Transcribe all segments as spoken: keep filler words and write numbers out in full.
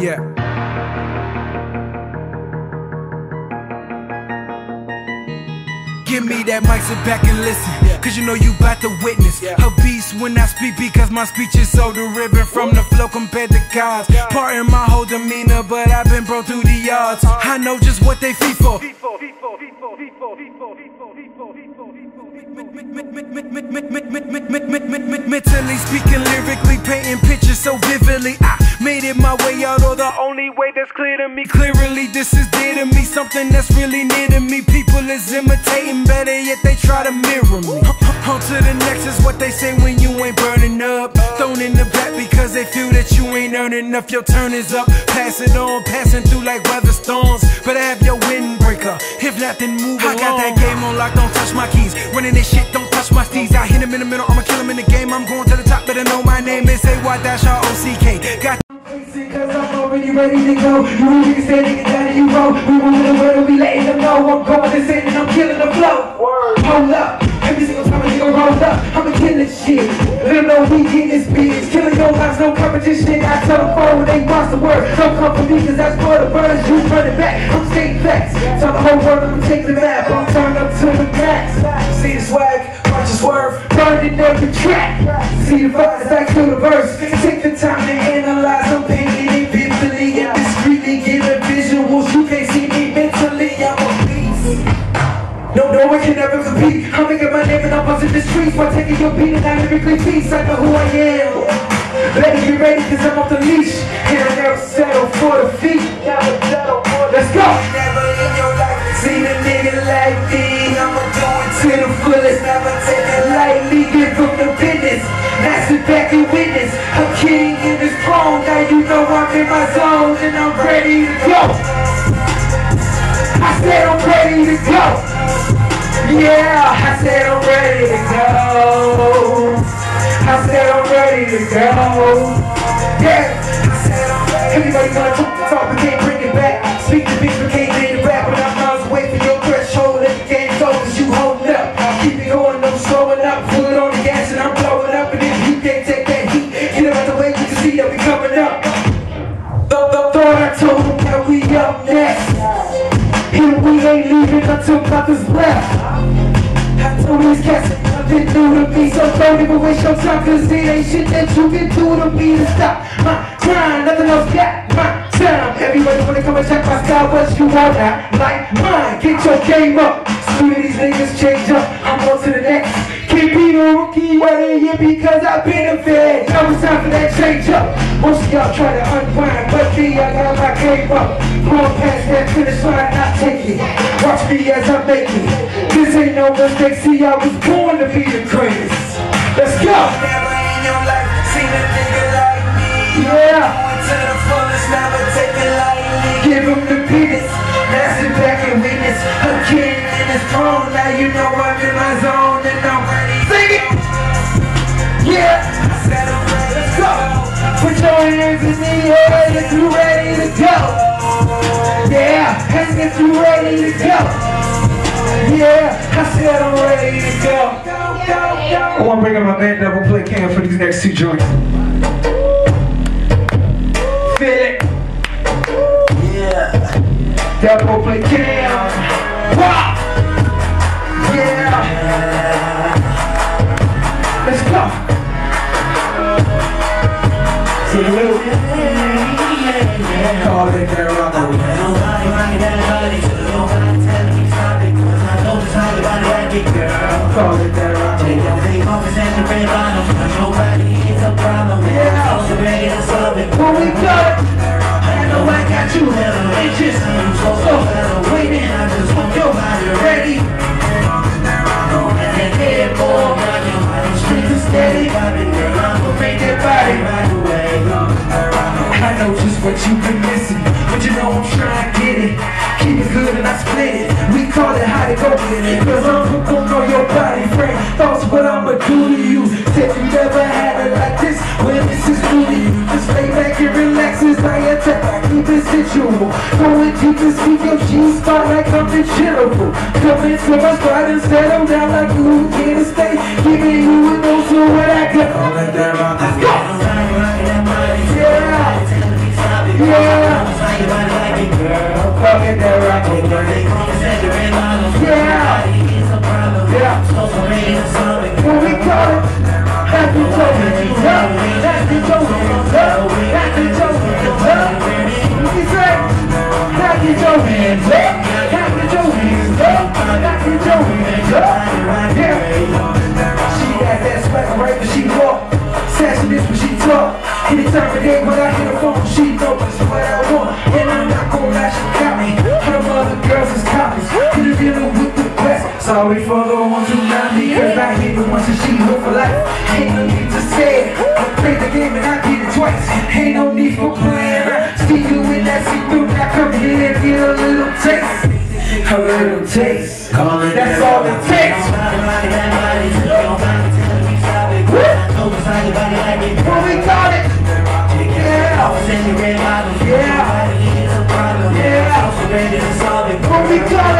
Yeah. Give me that mic, sit back and listen, cause you know you bout to witness a beast when I speak, because my speech is so derived from the flow compared to God's. Pardon my whole demeanor, but I've been broke through the odds. I know just what they feed for. Mentally speaking, lyrically painting pictures so vividly. I made it my way out, or the only way that's clear to me. Clearly this is dear to me, something that's really near to me. People is imitating, better yet they try to mirror me. On to the next is what they say when you ain't burning up. Thrown in the back because they feel that you ain't earning enough. Your turn is up, pass it on, passing through like weather storms. But I have your windbreaker, if not then move along. I got that game on lock, don't touch my keys. Running this shit, don't touch my steez. I hit him in the middle, I'ma kill him in the game. I'm going to the top, better know my name is A Y Rock. Got cause I'm already ready to go. You niggas say niggas down you roll. We want the world to be letting them know I'm going to say and I'm killing the flow. Roll up, every single time a nigga rolls up, I'ma kill this shit. Let them know we get this bitch. Killing your lives, no competition. I tell them forward, they cross the word. Don't come for me, cause that's for the birds. You run it back, I'm staying facts. Tell the whole world I'm taking the map. I'm turned up to the max. See the swag, watch the swerve, burn it down the track. See the vibes, I kill the verse. Take the time to analyze, I'm painting it vividly and discreetly. Get the visuals, you can't see me mentally. I'm a beast, no, no one can ever compete. I'm making my name and I'm buzzing the streets while taking your beat and I lyrically peace. I know who I am, better get ready cause I'm off the leash. And I never settle for defeat. Let's go! Never in your life seen a nigga like me. I'ma do it to the fullest, never take it lightly. Get from the business, now sit back and witness. A king in his throne, now you know I'm in my zone. And I'm ready to go. I said I'm ready to go. Yeah, I said I'm ready to go. I said I'm ready to go. Yeah, I said I'm ready. Everybody wanna talk the talk, we can't bring it back. Speak the bitch, we can't lead the rap. When I'm miles away from your threshold, let the game go, cause you holding up. Keep it going, no slowing up. Pull it on the gas and I'm blowing up. And if you can't take that heat, get out the way, we can see that we coming up. Thought, thought, thought I told them that we up next. And we ain't leaving until brothers left. I told these cats that I've been through to me, so don't even waste your time, cause it ain't shit that you can do to me to stop my grind, nothing else got my. Everybody wanna come and check my style, but you are not like mine. Get your game up, soon as these niggas change up, I'm on to the next. Can't be the rookie right in here because I've been a vet. Now it's time for that change up. Most of y'all try to unwind, but me, I got my game up. Going past that finish line, I take it. Watch me as I make it. This ain't no mistake, see I was born to be the greatest. Let's go! Never in your life seen a nigga like me. Yeah! Never take it lightly. Give him the penis, now sit back and witness. A king in his throne, now you know I'm in my zone. And I'm ready. Sing it! Yeah! I said I'm ready. Let's go! Put your hands in the air if you ready to go. Yeah! Hands if you ready to go. Yeah! I said I'm ready to go. Go, go, go! I want to bring up my band Double Play Cam for these next two joints. Feel it. Yeah. Double play cam. Wow. Yeah. Let's go. Salute. Call it that rubber. Call it that rubber. Take that big office and the red bottoms. Nobody gets a problem. When we got it, I know I got you hella anxious. I'm so so hella waiting. I just want your body ready. And head boy, now your body straight and steady. Girl, I'ma make that body right away. I know just what you've been missing, but you know I'm trying to get it. Keep it good and I split it. We call it how to go with it. Cause I'm hooked on your body frame. Thoughts what I'ma do to you. Said you never had it like this. Well, this is new to you. Just lay back and relax as I attack. I keep it sensual. Going deep and speak your G-spot like I'm the chillable. Come into my spot and settle down like you can't stay. Giving you an old to what I got. Let's go! Yeah! Yeah! Sorry for the ones who got me, cause I hit the ones that she hooked for life. Ain't no need to say it, I played the game and I did it twice. Ain't no need for playing, I see you in that see-through. Now come here and get a little taste, a little taste. That's all it takes. When we got it, yeah, yeah, yeah. When we got it. Go, go, go, go, go, go.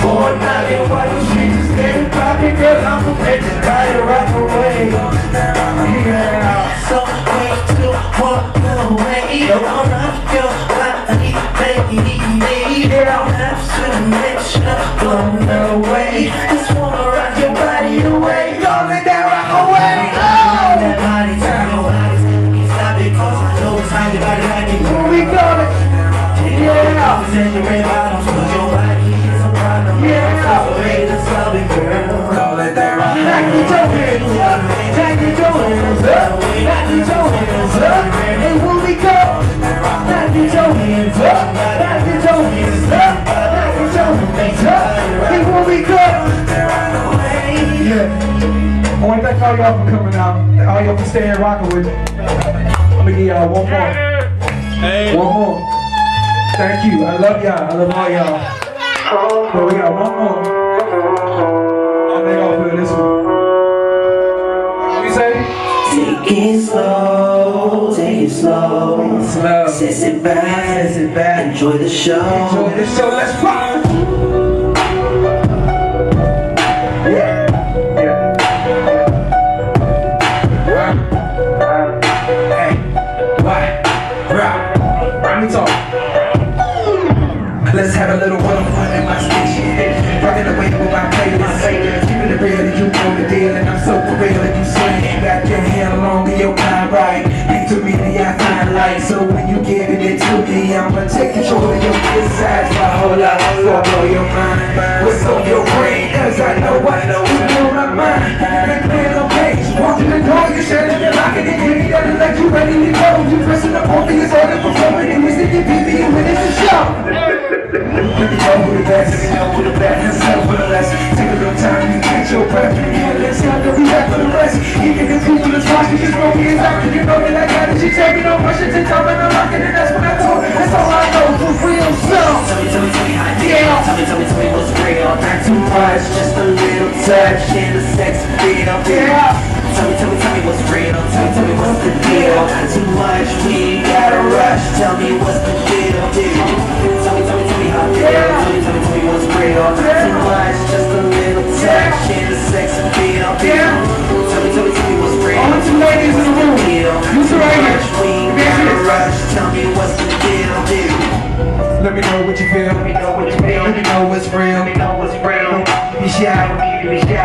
Boy, now you're white, she's just getting poppin', girl, I'm a legend, ride it right away. Yeah, so wait till one away. You don't have to like me, baby. You don't have to let you blown away. Just wanna rock your body away. Don't let that rock away. Oh, that body down. When we got it, yeah. Yeah. Call it that rock. Back to your hands up, back to your hands up, back to your hands up. And when we go, back to your hands up, back to your hands up, back to your hands up. And when we go, yeah. I want to thank all y'all for coming out. All y'all for staying rocking with me. I'm gonna give y'all one more. Hey. One more. Thank you. I love y'all. I love all y'all. But we got one more. I think I'll play this one. What you say? Take it slow. Take it slow. Slow. Sit back. Sit back. Enjoy the show. Enjoy the show. Let's rock. Yeah. Let's have a little one-on-one in my station. Rockin' away with my playlist. Keepin' it real, you know the deal, and I'm so for real if you swing. Back your hand along in your mind, right? Ain't to me the I find light. So when you giving it to me, I'ma take control of your insides. My whole life, so I blow your mind. What's on your brain? Cause I know I know what's on my mind. Having a clear on page, walking the door, you're shedding and locking it. When you got it like you ready to go, you pressing the phone, it's all the performing. And music can beat me, and when it's a show. Let me know who the best, let me know who the best, let's settle for the less. Take a little time, you catch your breath, and yeah, let's not go back for the rest. Even if you do this watch, you just know me as active, you know that I got it, you take me, no pressure to time, and I'm locking, and that's what I told, that's all I know, for real, so. Tell me, tell me, tell me how I feel, tell me, tell me, tell me what's real, not too much, just a little touch, and the sex feel, yeah. Tell me, tell me, tell me what's real, tell me, tell me what's the deal, not too much, we ain't gotta rush, tell me what's the deal, deal. Yeah. Tell me, tell me, tell me what's real. Not too much, just a little touch. And the sex and feel. Tell me, tell me, tell me what's real. All the two ladies in the room. Who's right here? We ain't gotta rush. Tell me what's the deal, deal. Let me know what you feel. Let me know what you feel. Let me know what's real. Let me know what's real. Be shy. Be shy.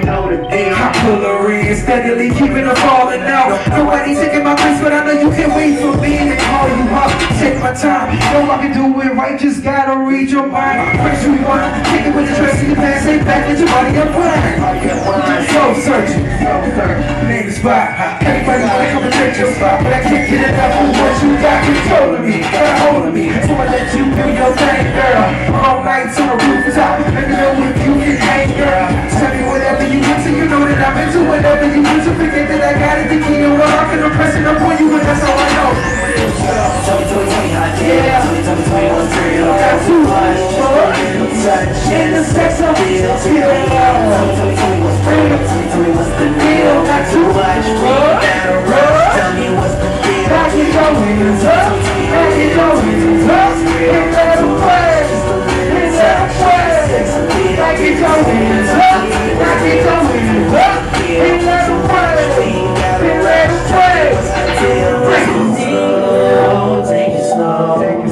Let me know the deal. I pull her in, steadily keeping her falling out. Nobody's taking my place, but I know you can't wait for me to call you up. Take my time. Know I can do it right. Just gotta read your mind. First we want take it with the dress in the past. Ain't back at your body up blind. Soul searching. Name the spot. Everybody wanna come and take your spot, but I can't get enough of what you got. Controlling me, got a hold of me. So I let you do your thing, girl. All night on the rooftop. Let me know if you can hang, girl. Tell me whatever you want, so you know that I'm into whatever you want. So forget that I got it, thinking you're rock and I'm pressing up on you, and that's all I know. Tell me, tell me, tell me how I feel. Tell me, tell me, tell me what's real. Got too much, little touch, and the sex I'm feeling. Tell me, tell me, tell me what's real. Tell me, tell me what's the deal. Got too much, we gotta rush. Tell me what's the deal. Back it goes, back it goes, it's not too much, it's not too much. Like it don't mean, like it don't mean, like it don't mean.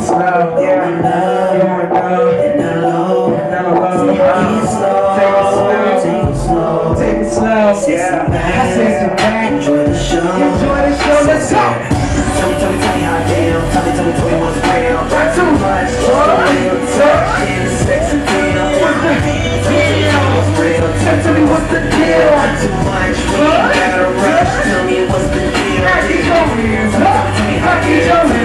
slow. Yeah, I'm low, yeah, I'm low, and I'm low, and I'm low. Take it slow, take it slow, take it slow. Yeah, I say some bang. Enjoy the show, enjoy the show. Let's go. Tell me, tell me, tell me how I feel. Tell me, tell me, tell me what's real. That's too much. What's up? It's sexy, feel. What's the deal? What's real? Tell me what's the deal. Not too much. We ain't gotta rush. Tell me what's the deal. I can show you. I can show you.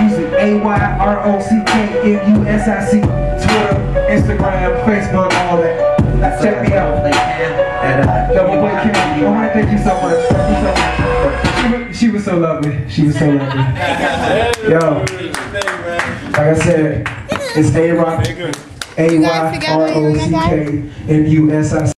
Music, A Y R O C K M U S I C, Twitter, Instagram, Facebook, all that. That's Check me out. And, uh, Double Play Cam. All right, thank you so much. Thank you so much. She, she was so lovely. She was so lovely. Yo, like I said, it's A-Rock, A Y R O C K M U S I C.